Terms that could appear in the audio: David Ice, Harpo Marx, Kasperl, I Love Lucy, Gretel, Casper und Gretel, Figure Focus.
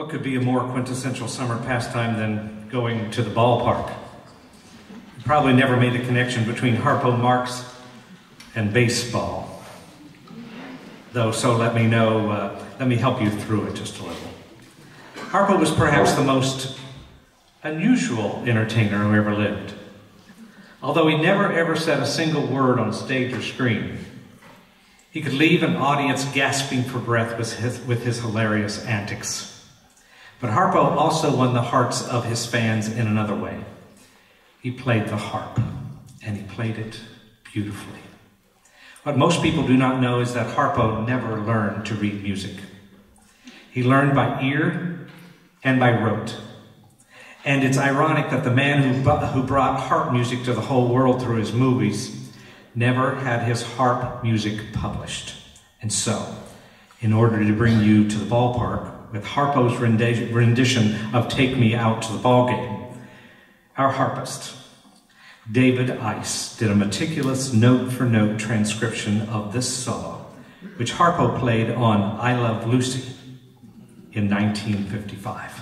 What could be a more quintessential summer pastime than going to the ballpark? You probably never made the connection between Harpo Marx and baseball. Though, so let me help you through it just a little. Harpo was perhaps the most unusual entertainer who ever lived. Although he never ever said a single word on stage or screen, he could leave an audience gasping for breath with his hilarious antics. But Harpo also won the hearts of his fans in another way. He played the harp, and he played it beautifully. What most people do not know is that Harpo never learned to read music. He learned by ear and by rote. And it's ironic that the man who brought harp music to the whole world through his movies never had his harp music published. And so, in order to bring you to the ballpark with Harpo's rendition of Take Me Out to the Ball Game, our harpist, David Ice, did a meticulous note-for-note transcription of this solo, which Harpo played on I Love Lucy in 1955.